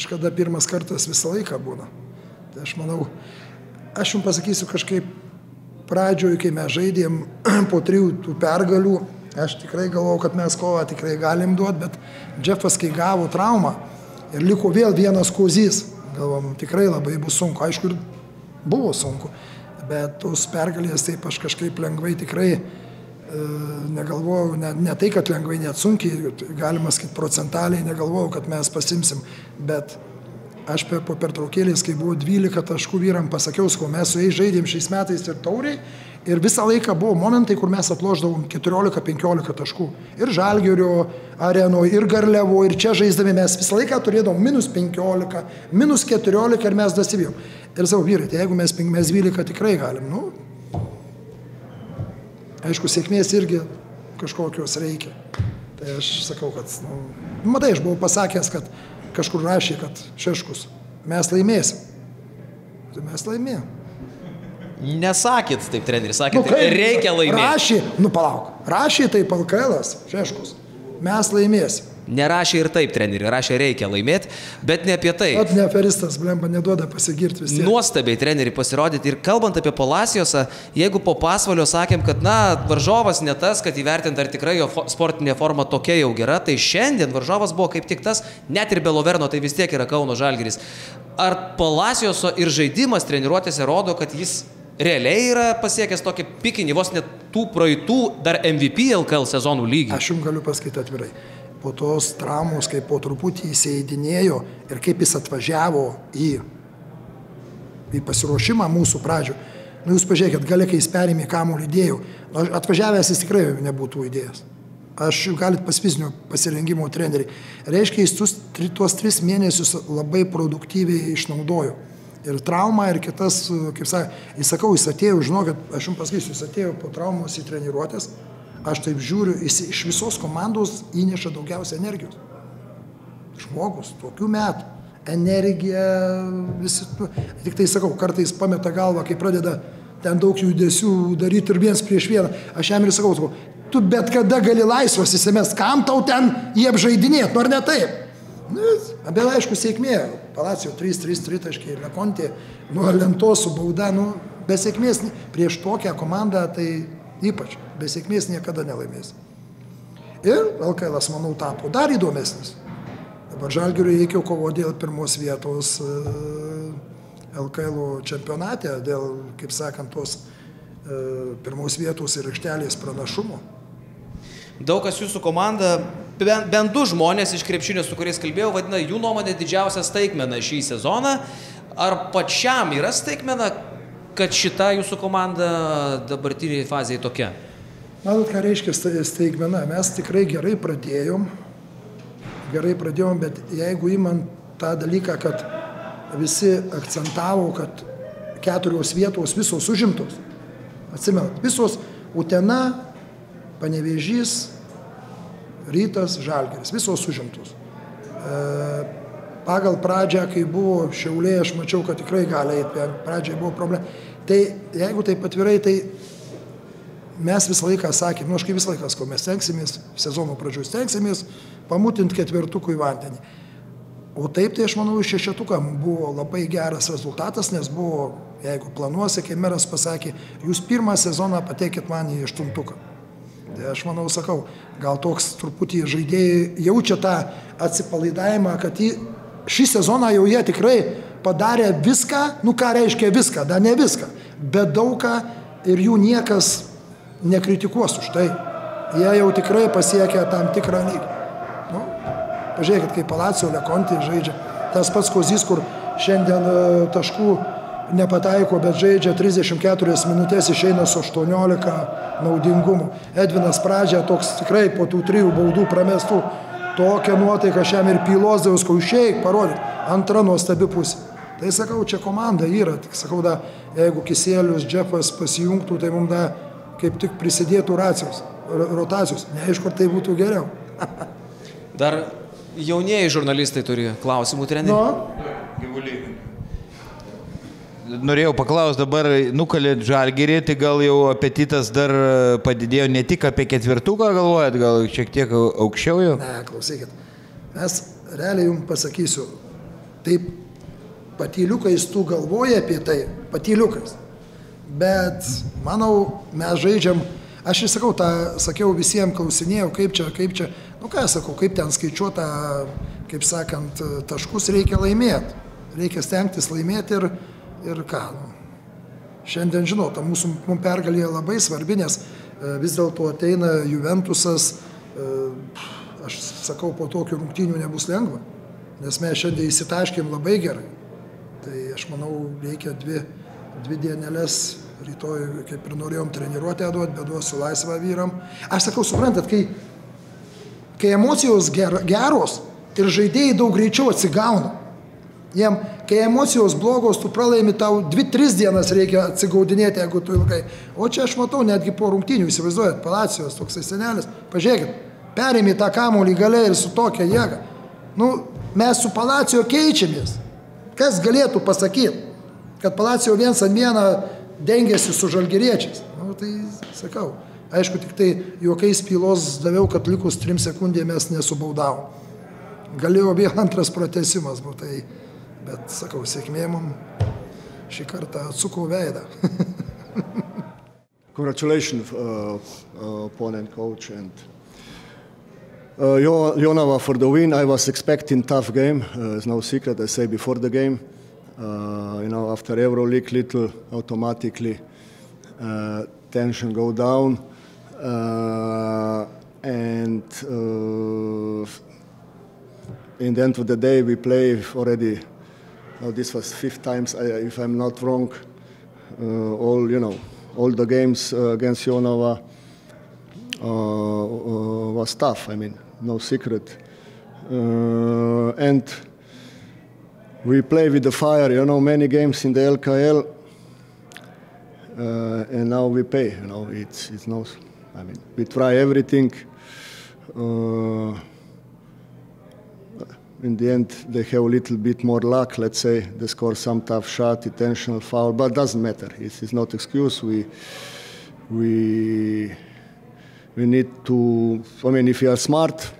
Kažkada pirmas kartas visą laiką būna. Tai aš manau, aš jums pasakysiu kažkaip pradžioje, kai mes žaidėm po 3 pergalių, aš tikrai galvojau, kad mes kovą tikrai galim duoti, bet Jeffas, kai gavo traumą ir liko vėl vienas Kozys, galvom, tikrai labai bus sunku, aišku, ir buvo sunku, bet tos pergalės taip aš kažkaip lengvai tikrai negalvojau, ne tai, kad lengvai, net sunkiai, galima sakyti, procentaliai negalvojau, kad mes pasimsim, bet aš po pertraukėlės, kai buvo 12 taškų vyram, pasakiau, ko mes su jais žaidėm šiais metais ir tauriai, ir visą laiką buvo momentai, kur mes atloždavom 14-15 taškų. Ir Žalgirio arenoje, ir Garliavo, ir čia žaisdami mes visą laiką turėdavom -15, -14 ir mes dasivėjom. Ir savo vyrai, tai jeigu mes 12 tikrai galim, nu, aišku, sėkmės irgi kažkokios reikia. Tai aš sakau, kad, nu, matai, aš buvau pasakęs, kad kažkur rašė, kad Šeškus, mes laimėsim. Tai mes laimėjom. Nesakėt taip, treneris, sakėt, nu, taip, reikia laimėti. Rašė, nu palauk, rašė taip LKL-as, Šeškus, mes laimėsim. Nerašė ir taip, treneri, rašė reikia laimėti, bet ne apie tai. At neaferistas, blemba, neduoda pasigirti visi. Nuostabiai, treneri, pasirodyti. Ir kalbant apie Palaciosą, jeigu po Pasvalio sakėm, kad, na, varžovas ne tas, kad įvertint, ar tikrai jo sportinė forma tokia jau gera, tai šiandien varžovas buvo kaip tik tas, net ir be Laverno, tai vis tiek yra Kauno Žalgiris. Ar Palacioso ir žaidimas treniruotėse rodo, kad jis realiai yra pasiekęs tokį pikinį, vos net tų praeitų dar MVP LKL sezonų lygį? Aš jums galiu pasakyti atvirai. Po tos traumos, kai po truputį įsileidinėjo ir kaip jis atvažiavo į pasiruošimą mūsų pradžių. Nu, jūs pažiūrėkit, gale, kai jis perėmė kamuolį, idėjų. Nu, atvažiavęs jis tikrai nebūtų idėjas. Aš jau galit pas fizinio pasirengimo trenerį. Reiškia, jis tuos 3 mėnesius labai produktyviai išnaudojo. Ir traumą, ir kitas, kaip sakau, jis atėjo, žinokit, aš jums pasakysiu, jis atėjo po traumos į treniruotės. Aš taip žiūriu, jis iš visos komandos įneša daugiausia energijos. Žmogus, tokių metų, energija, visi. Tik tai sakau, kartais pameta galvą, kai pradeda ten daug judesių daryti ir viens prieš vieną. Aš jam ir sakau, tu bet kada gali laisvas įsimest, kam tau ten jie apžaidinėti, ar ne taip? Bet aišku, sėkmė, Palacijo 3-3 taškai, Lekonti, nu, lentos su bauda, nu, be sėkmės prieš tokią komandą, tai ypač, be sėkmės niekada nelaimės. Ir LKL, manau, tapo dar įdomesnis. Dabar Žalgiriui reikėjo kovoti dėl pirmos vietos LKL čempionate, dėl, kaip sakant, tos pirmos vietos ir aikštelės pranašumo. Daug kas jūsų komanda, bent 2 žmonės iš krepšinio, su kuriais kalbėjau, vadina jų nuomonė didžiausia staigmena šį sezoną. Ar pačiam yra staigmena, kad šita jūsų komanda dabartiniai fazėje tokia? Matot, ką reiškia staigmena. Mes tikrai gerai pradėjom, bet jeigu imant tą dalyką, kad visi akcentavo, kad 4 vietos visos užimtos. Atsimenat, visos Utena, Panevėžys, Rytas, Žalgiris, visos užimtos. Pagal pradžią, kai buvo Šiauliai, aš mačiau, kad tikrai gali eiti, pradžiai buvo problema. Tai jeigu taip atvirai, tai mes visą laiką sakėm, nu aš kaip visą laiką, mes tenksimės, sezono pradžioj tenksimės, pamutinti ketvertukų į vandenį. O taip, tai aš manau, iš šešetukam buvo labai geras rezultatas, nes buvo, jeigu planuose, kai meras pasakė, jūs pirmą sezoną pateikit man į 8-tuką. Tai aš manau, sakau, gal toks truputį žaidėjai jaučia tą atsipalaidavimą, kad jį šį sezoną jau jie tikrai padarė viską, nu ką reiškia viską, dar ne viską, bet daugą ir jų niekas nekritikuos už tai. Jie jau tikrai pasiekia tam tikrą lygį. Nu, pažiūrėkit, kai Palacijo, Lekonti žaidžia, tas pats Kozys, kur šiandien taškų nepataiko, bet žaidžia 34 minutės, išeina su 18 naudingumu. Edvinas pradžia toks tikrai po tų 3 baudų pramestų, tokia nuotaika šiam ir Pylozdavus, kai išeik, parodyk, antra nuostabi pusė. Tai sakau, čia komanda yra, tik sakau, da, jeigu Kisėlius, Jeffas pasijungtų, tai mums da, kaip tik prisidėtų rotacijos, neaišku, tai būtų geriau. Dar jaunieji žurnalistai turi klausimų treneriui? No. Gyvuliai. Norėjau paklausti, dabar nukalėt Žalgirį, tai gal jau apetitas dar padidėjo, ne tik apie 4-tuką galvojat, gal šiek tiek aukščiau jau? Ne, klausykit. Mes realiai jums pasakysiu, taip patyliukais tu galvoji apie tai, patyliukas. Bet, manau, mes žaidžiam, aš ir sakau, sakiau visiems, klausinėjau, kaip čia, nu ką sakau, kaip ten skaičiuota, kaip sakant, taškus reikia laimėti, reikia stengtis laimėti ir ką. Šiandien žinau, ta mūsų pergalė labai svarbi, nes vis dėlto ateina Juventusas, aš sakau, po tokių rungtynių nebus lengva, nes mes šiandien įsitaškėm labai gerai. Tai aš manau, reikia dvi dienelės, rytoj, kaip ir norėjom treniruotę duoti, bet duosiu laisvą vyram. Aš sakau, suprantat, kai emocijos geros ir žaidėjai daug greičiau atsigauna. Jiem, kai emocijos blogos, tu pralaimi, tau 2-3 dienas reikia atsigaudinėti, jeigu tu ilgai. O čia aš matau, netgi po rungtynių, įsivaizduojat, Palacijos, toksai senelis, pažiūrėkit, perėmė tą kamuolį gale ir su tokia jėga. Nu, mes su Palacijo keičiamės. Kas galėtų pasakyti, kad Palacijo viens ant vieną dengėsi su žalgiriečiais? Nu, tai sakau. Aišku, tik tai juokais pylos daviau, kad likus 3 sekundėm mes nesubaudavom. Galėjo vėl antras pratesimas, tai... Bet, sakau, sėkmėjimam šį kartą atsukau veidą. Congratulations, opponent coach. And Jonava for the win. I was expecting tough game. It's no secret, I say before the game. You know, after EuroLeague, little automatically tension go down. And in the end of the day, we play already. Now this was 5th time, if I'm not wrong, all the games against Jonava was tough. I mean, no secret. And we play with the fire. You know, many games in the LKL, and now we pay. You know, it's no. I mean, we try everything. In the end, they have a little bit more luck, let's say. They score some tough shot, intentional foul, but it doesn't matter. It's not an excuse. We need to, I mean, if you are smart,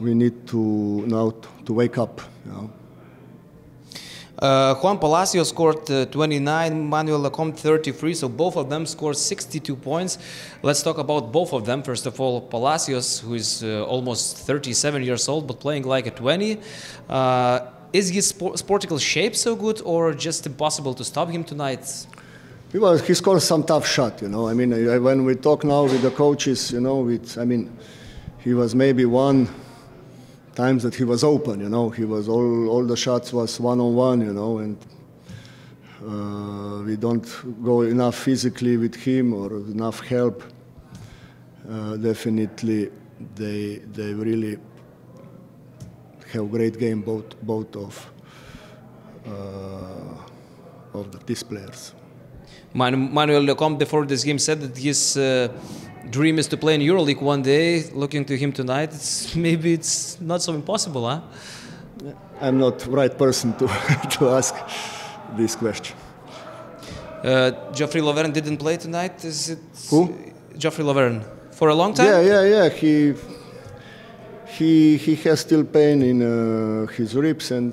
we need to now to wake up. You know? Juan Palacios scored 29, Manuel de Comte 33, so both of them scored 62 points. Let's talk about both of them. First of all, Palacios, who is almost 37 years old, but playing like a 20. Is his sportical shape so good, or just impossible to stop him tonight? Well, he scored some tough shot, you know. I mean, when we talk now with the coaches, you know, I mean, he was maybe one... times that he was open, you know, he was all the shots was one-on-one, you know, and we don't go enough physically with him or enough help. Definitely, they really have great game, both of these players. Manuel de Comte before this game said that his dream is to play in EuroLeague one day. Looking to him tonight, maybe it's not so impossible, huh? I'm not the right person to, to ask this question. Geoffrey Laverne didn't play tonight, is it? Who? Geoffrey Laverne. For a long time? Yeah. He has still pain in his ribs, and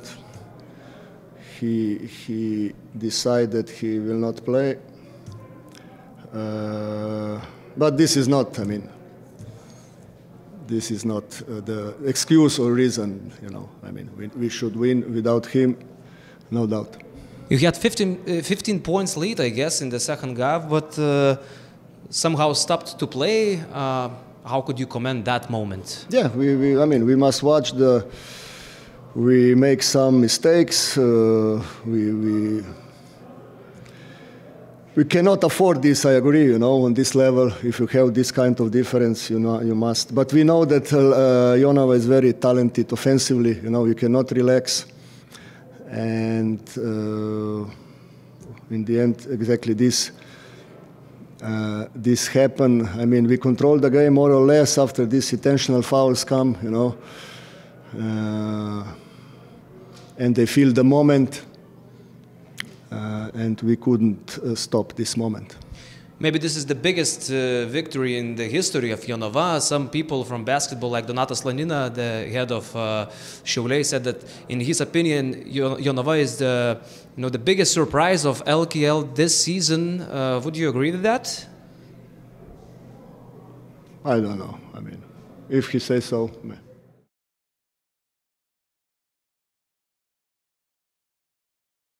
he decided he will not play. But this is not, I mean, this is not the excuse or reason, you know. I mean, we should win without him, no doubt. You had 15 points lead, I guess, in the second half, but somehow stopped to play. How could you comment that moment? Yeah, I mean, we must watch we make some mistakes, we cannot afford this, I agree, you know, on this level. If you have this kind of difference, you know, you must. But we know that Jonava is very talented offensively, you know, you cannot relax. And in the end, exactly this happened. I mean, we control the game more or less after these intentional fouls come, you know. And they feel the moment. And we couldn't stop this moment. Maybe this is the biggest victory in the history of Jonava. Some people from basketball, like Donatas Slanina, the head of Šuolai, said that in his opinion, Jonava is the biggest surprise of LKL this season. Would you agree with that? I don't know. I mean, if he says so.